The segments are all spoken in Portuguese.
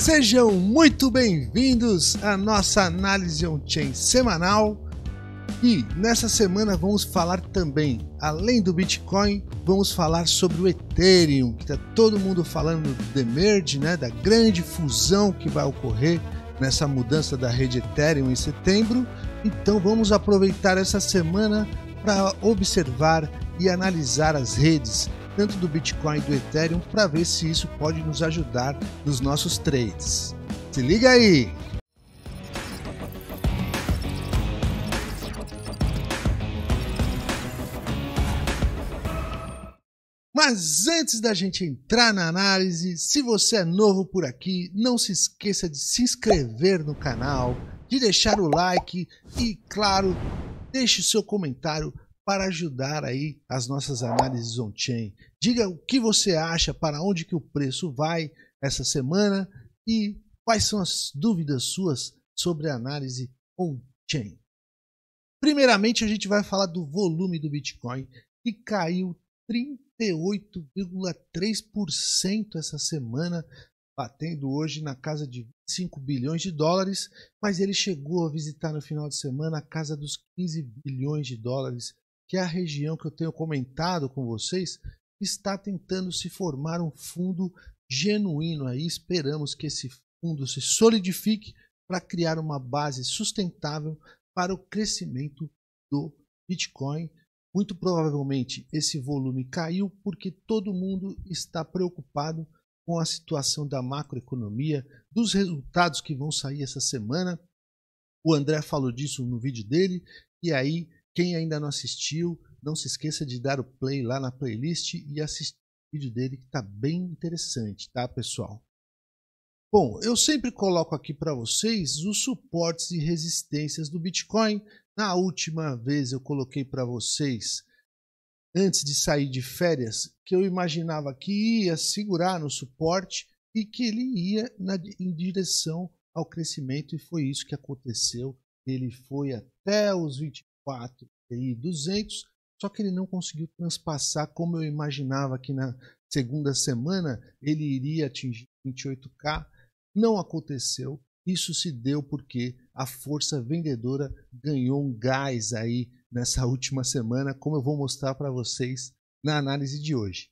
Sejam muito bem-vindos à nossa análise on-chain semanal. E nessa semana vamos falar também, além do Bitcoin, vamos falar sobre o Ethereum, que está todo mundo falando do The Merge, né, da grande fusão que vai ocorrer nessa mudança da rede Ethereum em setembro. Então vamos aproveitar essa semana para observar e analisar as redes, tanto do Bitcoin e do Ethereum, para ver se isso pode nos ajudar nos nossos trades. Se liga aí! Mas antes da gente entrar na análise, se você é novo por aqui, não se esqueça de se inscrever no canal, de deixar o like e, claro, deixe o seu comentário para ajudar aí as nossas análises on-chain. Diga o que você acha, para onde que o preço vai essa semana e quais são as dúvidas suas sobre a análise on-chain. Primeiramente, a gente vai falar do volume do Bitcoin, que caiu 38,3% essa semana, batendo hoje na casa de 5 bilhões de dólares, mas ele chegou a visitar no final de semana a casa dos 15 bilhões de dólares, que é a região que eu tenho comentado com vocês, está tentando se formar um fundo genuíno aí. Esperamos que esse fundo se solidifique para criar uma base sustentável para o crescimento do Bitcoin. Muito provavelmente esse volume caiu porque todo mundo está preocupado com a situação da macroeconomia, dos resultados que vão sair essa semana. O André falou disso no vídeo dele. E aí, quem ainda não assistiu, não se esqueça de dar o play lá na playlist e assistir o vídeo dele, que está bem interessante, tá, pessoal? Bom, eu sempre coloco aqui para vocês os suportes e resistências do Bitcoin. Na última vez eu coloquei para vocês, antes de sair de férias, que eu imaginava que ia segurar no suporte e que ele ia em direção ao crescimento, e foi isso que aconteceu. Ele foi até os 24.200, só que ele não conseguiu transpassar como eu imaginava que na segunda semana ele iria atingir 28K. Não aconteceu. Isso se deu porque a força vendedora ganhou um gás aí nessa última semana, como eu vou mostrar para vocês na análise de hoje.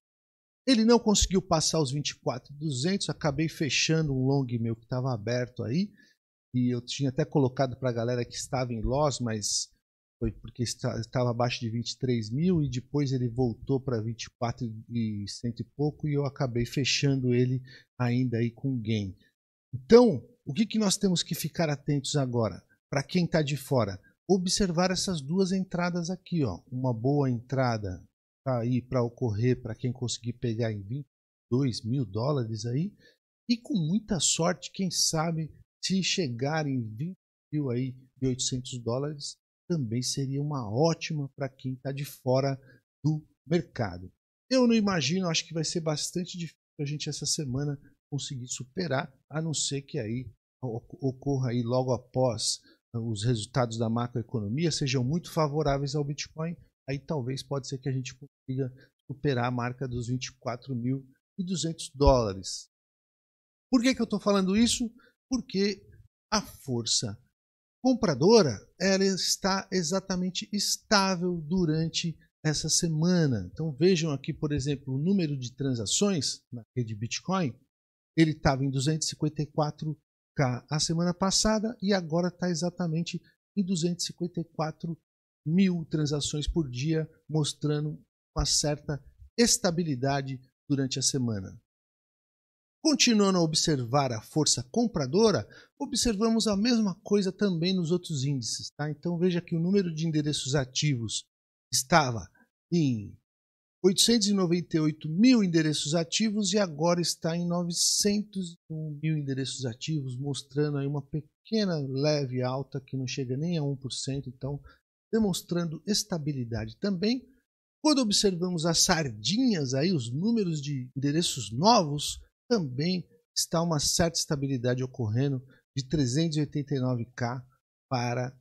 Ele não conseguiu passar os 24.200, acabei fechando um long meu que estava aberto aí, e eu tinha até colocado para a galera que estava em loss, mas foi porque estava abaixo de 23 mil e depois ele voltou para 24.100 e pouco, e eu acabei fechando ele ainda aí com gain. Então, o que nós temos que ficar atentos agora? Para quem está de fora, observar essas duas entradas aqui, ó. Uma boa entrada tá aí para ocorrer para quem conseguir pegar em 22 mil dólares aí. E com muita sorte, quem sabe, se chegar em 20 mil aí e 800 dólares, também seria uma ótima para quem está de fora do mercado. Eu não imagino, acho que vai ser bastante difícil a gente essa semana conseguir superar, a não ser que aí ocorra aí logo após os resultados da macroeconomia sejam muito favoráveis ao Bitcoin. Aí talvez pode ser que a gente consiga superar a marca dos 24.200 dólares. Por que eu estou falando isso? Porque a força compradora ela está exatamente estável durante essa semana. Então vejam aqui, por exemplo, o número de transações na rede Bitcoin. Ele estava em 254K a semana passada e agora está exatamente em 254 mil transações por dia, mostrando uma certa estabilidade durante a semana. Continuando a observar a força compradora, observamos a mesma coisa também nos outros índices, tá? Então veja que o número de endereços ativos estava em 898 mil endereços ativos e agora está em 901 mil endereços ativos, mostrando aí uma pequena leve alta que não chega nem a 1%, então demonstrando estabilidade também. Quando observamos as sardinhas, aí, os números de endereços novos, também está uma certa estabilidade ocorrendo, de 389K para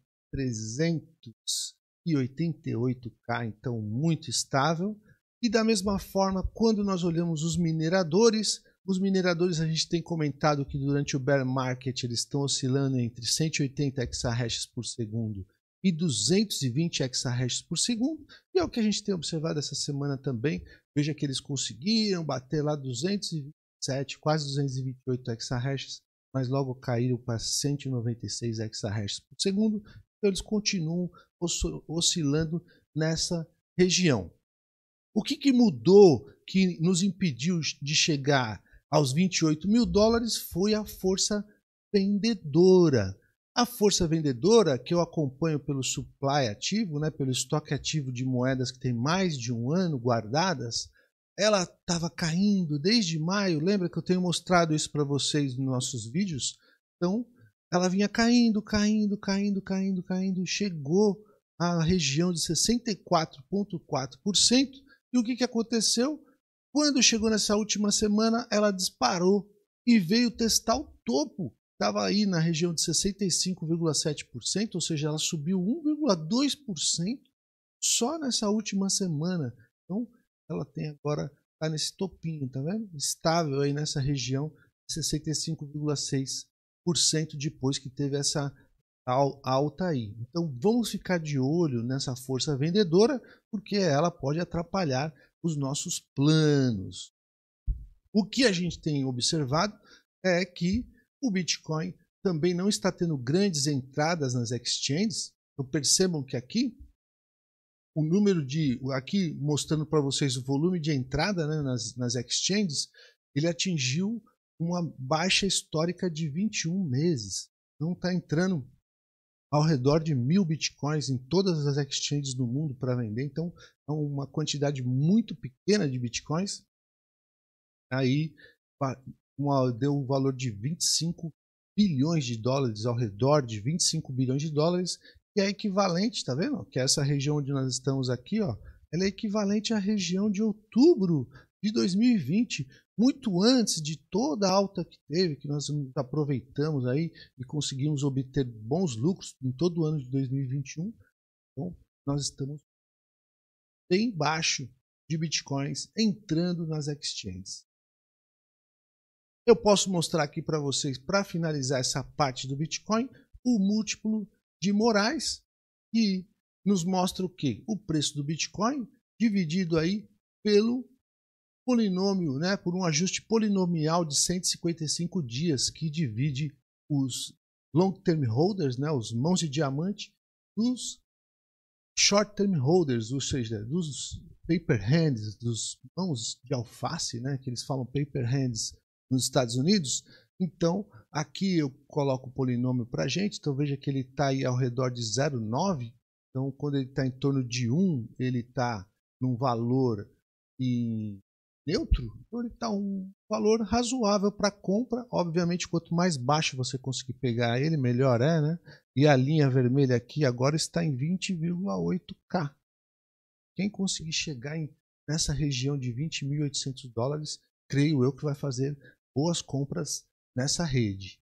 388K, então muito estável. E da mesma forma, quando nós olhamos os mineradores, Os mineradores, a gente tem comentado que durante o bear market eles estão oscilando entre 180 exahashes por segundo e 220 exahashes por segundo. E é o que a gente tem observado essa semana também. Veja que eles conseguiram bater lá 227, quase 228 exahashes, mas logo caíram para 196 exahashes por segundo. Então eles continuam oscilando nessa região. O que que mudou, que nos impediu de chegar aos 28 mil dólares foi a força vendedora. A força vendedora, que eu acompanho pelo supply ativo, né, pelo estoque ativo de moedas que tem mais de um ano guardadas, ela estava caindo desde maio. Lembra que eu tenho mostrado isso para vocês nos nossos vídeos? Então, ela vinha caindo, caindo, caindo, caindo, caindo, e chegou à região de 64,4%. E o que que aconteceu? Quando chegou nessa última semana, ela disparou e veio testar o topo. Estava aí na região de 65,7%, ou seja, ela subiu 1,2% só nessa última semana. Então, ela tem agora, está nesse topinho, tá vendo? Estável aí nessa região, 65,6% depois que teve essa alta aí. Então, vamos ficar de olho nessa força vendedora, porque ela pode atrapalhar os nossos planos. O que a gente tem observado é que o Bitcoin também não está tendo grandes entradas nas exchanges. Então percebam que aqui, o número de, aqui mostrando para vocês o volume de entrada, né, nas exchanges, ele atingiu uma baixa histórica de 21 meses. Então está entrando ao redor de 1000 Bitcoins em todas as exchanges do mundo para vender. Então é uma quantidade muito pequena de Bitcoins. Aí deu um valor de 25 bilhões de dólares, ao redor de 25 bilhões de dólares, que é equivalente, tá vendo? Que essa região onde nós estamos aqui, ó, ela é equivalente à região de outubro de 2020, muito antes de toda a alta que teve, que nós aproveitamos aí e conseguimos obter bons lucros em todo o ano de 2021. Então, nós estamos bem baixo de bitcoins entrando nas exchanges. Eu posso mostrar aqui para vocês, para finalizar essa parte do Bitcoin, o múltiplo de Morais, e nos mostra o quê? O preço do Bitcoin dividido aí pelo polinômio, né, por um ajuste polinomial de 155 dias, que divide os long term holders, né, os mãos de diamante, dos short term holders, ou seja, dos paper hands, dos mãos de alface, né, que eles falam paper hands nos Estados Unidos. Então, aqui eu coloco o polinômio para a gente. Então, veja que ele está aí ao redor de 0,9. Então, quando ele está em torno de 1, ele está num valor neutro. Então, ele está um valor razoável para compra. Obviamente, quanto mais baixo você conseguir pegar ele, melhor é, né? E a linha vermelha aqui agora está em 20,8K. Quem conseguir chegar nessa região de 20.800 dólares, creio eu que vai fazer boas compras nessa rede.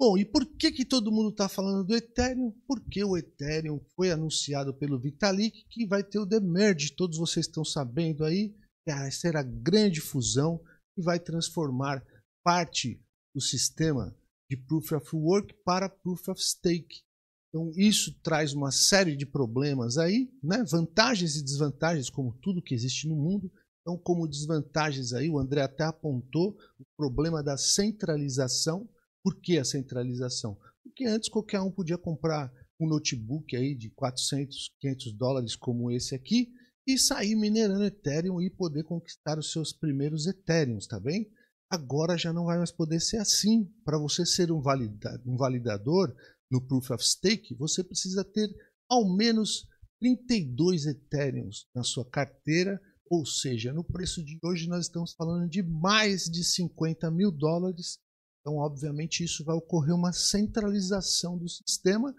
Bom, e por que que todo mundo está falando do Ethereum? Porque o Ethereum foi anunciado pelo Vitalik que vai ter o The Merge. Todos vocês estão sabendo aí que essa era a grande fusão que vai transformar parte do sistema de Proof of Work para Proof of Stake. Então isso traz uma série de problemas aí, né? Vantagens e desvantagens, como tudo que existe no mundo. Então, como desvantagens aí, o André até apontou o problema da centralização. Por que a centralização? Porque antes qualquer um podia comprar um notebook aí de 400, 500 dólares como esse aqui e sair minerando Ethereum e poder conquistar os seus primeiros Ethereums, tá bem? Agora já não vai mais poder ser assim. Para você ser um validador no Proof of Stake, você precisa ter ao menos 32 Ethereums na sua carteira. Ou seja, no preço de hoje nós estamos falando de mais de 50 mil dólares. Então, obviamente, isso vai ocorrer uma centralização do sistema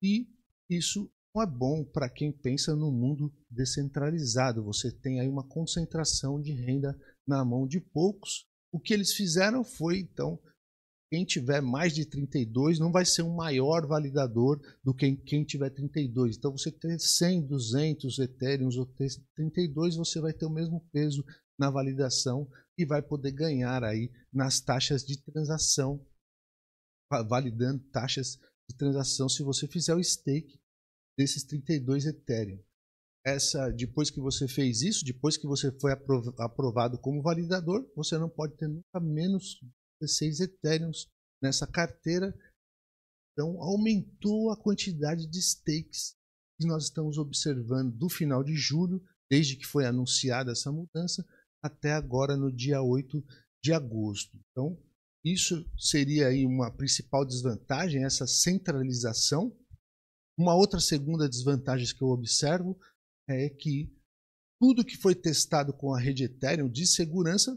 e isso não é bom para quem pensa no mundo descentralizado. Você tem aí uma concentração de renda na mão de poucos. O que eles fizeram foi, então, quem tiver mais de 32 não vai ser um maior validador do que quem tiver 32. Então, você ter 100, 200 Ethereums ou 32, você vai ter o mesmo peso na validação e vai poder ganhar aí nas taxas de transação, validando taxas de transação se você fizer o stake desses 32 Ethereum. Essa, depois que você fez isso, depois que você foi aprovado como validador, você não pode ter nunca menos 16 Ethereum nessa carteira. Então aumentou a quantidade de stakes que nós estamos observando do final de julho, desde que foi anunciada essa mudança, até agora no dia 8 de agosto. Então isso seria aí uma principal desvantagem, essa centralização. Uma outra segunda desvantagem que eu observo é que tudo que foi testado com a rede Ethereum de segurança,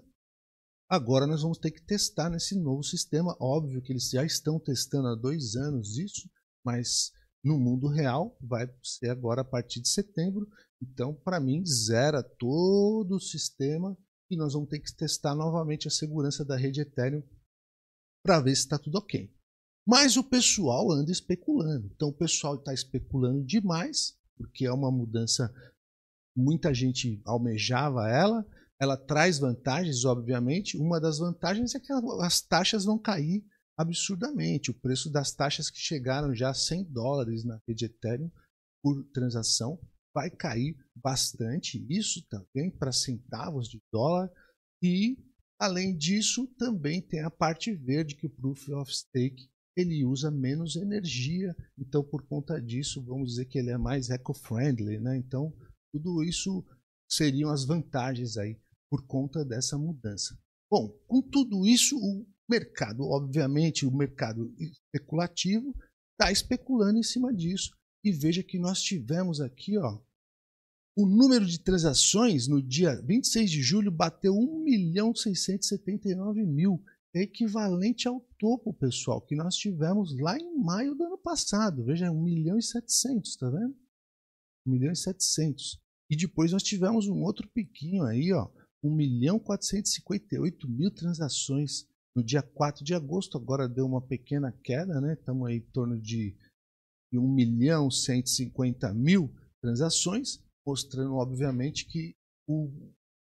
agora nós vamos ter que testar nesse novo sistema. Óbvio que eles já estão testando há 2 anos isso, mas no mundo real vai ser agora a partir de setembro. Então, para mim, zera todo o sistema e nós vamos ter que testar novamente a segurança da rede Ethereum para ver se está tudo ok. Mas o pessoal anda especulando. Então, o pessoal está especulando demais, porque é uma mudança, muita gente almejava ela. Ela traz vantagens, obviamente. Uma das vantagens é que as taxas vão cair absurdamente. O preço das taxas que chegaram já a $100 na rede Ethereum por transação vai cair bastante, isso também para centavos de dólar. E além disso também tem a parte verde, que o Proof of Stake ele usa menos energia, então por conta disso vamos dizer que ele é mais eco-friendly, né? Então tudo isso seriam as vantagens aí por conta dessa mudança. Bom, com tudo isso o mercado, obviamente o mercado especulativo está especulando em cima disso. E veja que nós tivemos aqui, ó, o número de transações no dia 26 de julho bateu 1.679.000, equivalente ao topo, pessoal, que nós tivemos lá em maio do ano passado. Veja, 1.700.000, tá vendo? 1.700.000. E depois nós tivemos um outro piquinho aí, ó, 1.458.000 transações no dia 4 de agosto. Agora deu uma pequena queda, né? Estamos aí em torno de 1.150.000 transações, mostrando obviamente que o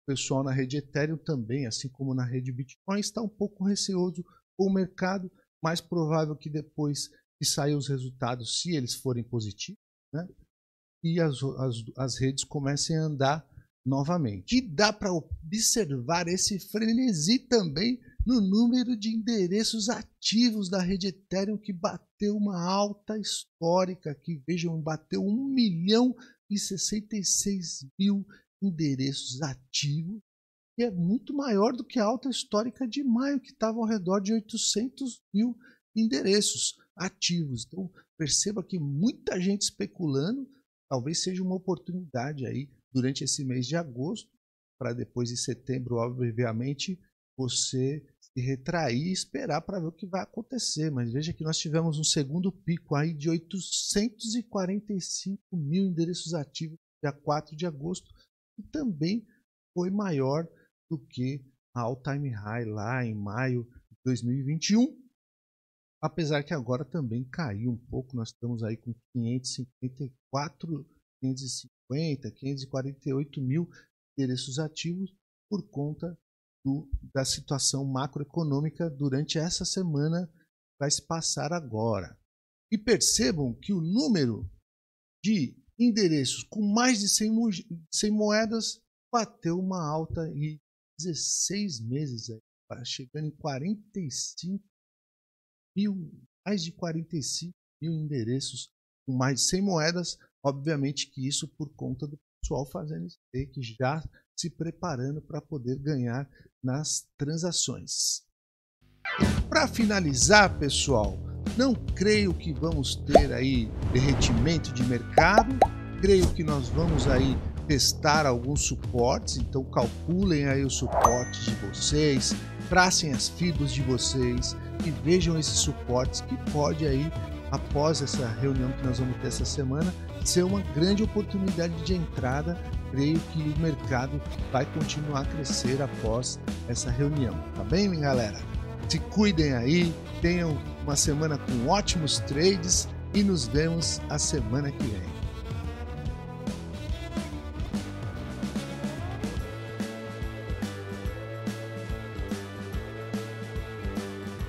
pessoal na rede Ethereum também, assim como na rede Bitcoin, está um pouco receoso com o mercado. Mais provável que depois que sair os resultados, se eles forem positivos, né, e as redes comecem a andar novamente. E dá para observar esse frenesi também no número de endereços ativos da rede Ethereum, que bateu uma alta histórica aqui. Vejam, bateu 1.066.000 endereços ativos, que é muito maior do que a alta histórica de maio, que estava ao redor de 800.000 endereços ativos. Então perceba que muita gente especulando, talvez seja uma oportunidade aí durante esse mês de agosto, para depois de setembro, obviamente, você se retrair e esperar para ver o que vai acontecer. Mas veja que nós tivemos um segundo pico aí de 845.000 endereços ativos dia 4 de agosto, e também foi maior do que a all-time high lá em maio de 2021, apesar que agora também caiu um pouco. Nós estamos aí com 548.000 endereços ativos por conta da situação macroeconômica durante essa semana vai se passar agora. E percebam que o número de endereços com mais de 100 moedas bateu uma alta em 16 meses, chegando em 45.000, mais de 45.000 endereços com mais de 100 moedas. Obviamente que isso por conta do pessoal fazendo stake, já se preparando para poder ganhar nas transações. Para finalizar, pessoal, não creio que vamos ter aí derretimento de mercado. Creio que nós vamos aí testar alguns suportes, então calculem aí os suportes de vocês, tracem as fibras de vocês e vejam esses suportes, que pode aí, após essa reunião que nós vamos ter essa semana, ser uma grande oportunidade de entrada. Creio que o mercado vai continuar a crescer após essa reunião, tá bem, minha galera? Se cuidem aí, tenham uma semana com ótimos trades e nos vemos a semana que vem.